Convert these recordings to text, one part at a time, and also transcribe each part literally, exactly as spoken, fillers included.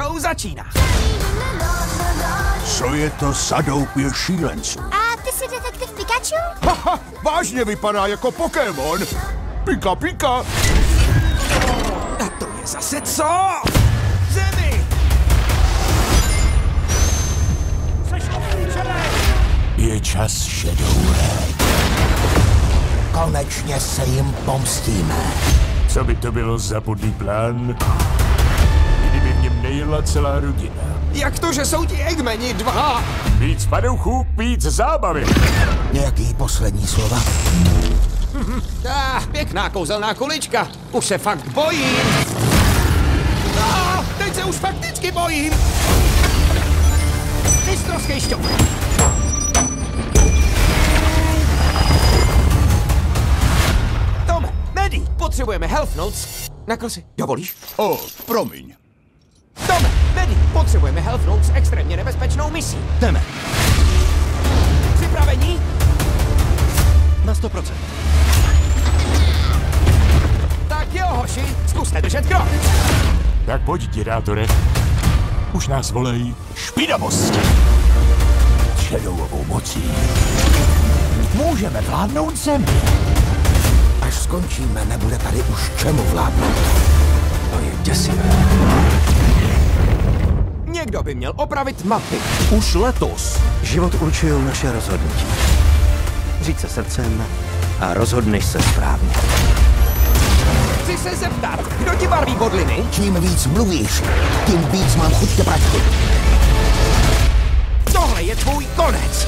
show začíná. Co je to sadouk je šílenců? A ty jsi detektiv Pikachu? Haha, vážně vypadá jako Pokémon. Pika, pika. A to je zase co? Zemi! Je čas Shadow. Konečně se jim pomstíme. Co by to bylo za podlý plán? Kdyby v něm nejela celá rodina. Jak to, že jsou ti Eggmani dva? Víc padouchů, víc zábavy. Nějaký poslední slova? Ah, pěkná kouzelná kulička. Už se fakt bojím. Ah, teď se už fakticky bojím. Mistrovský šťoup. Potřebujeme health notes. Nakrosi, dovolíš? O, oh, promiň. Tome, Medi, potřebujeme health notes s extrémně nebezpečnou misí. Jdeme. Připravení? Na sto procent. Tak jo, hoši, zkuste držet krok. Tak pojď, dirátore. Už nás volej špinavosti. Shadowovou mocí můžeme vládnout zemi. Až skončíme, nebude tady už čemu vládnout. To je děsivé. Někdo by měl opravit mapy. Už letos. Život určil naše rozhodnutí. Říct se srdcem a rozhodneš se správně. Chci se zeptat, kdo ti barví bodliny? Čím víc mluvíš, tím víc mám chuť tě pračky. Tohle je tvůj konec.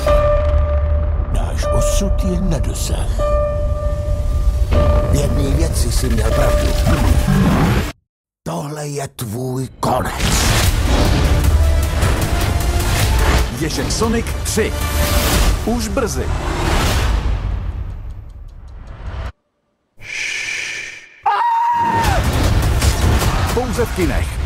Náš osud je na dosah. V jedné věci jsi měl pravdu. Tohle je tvůj konec. Ježek Sonic tři. Už brzy. Pouze v kinech.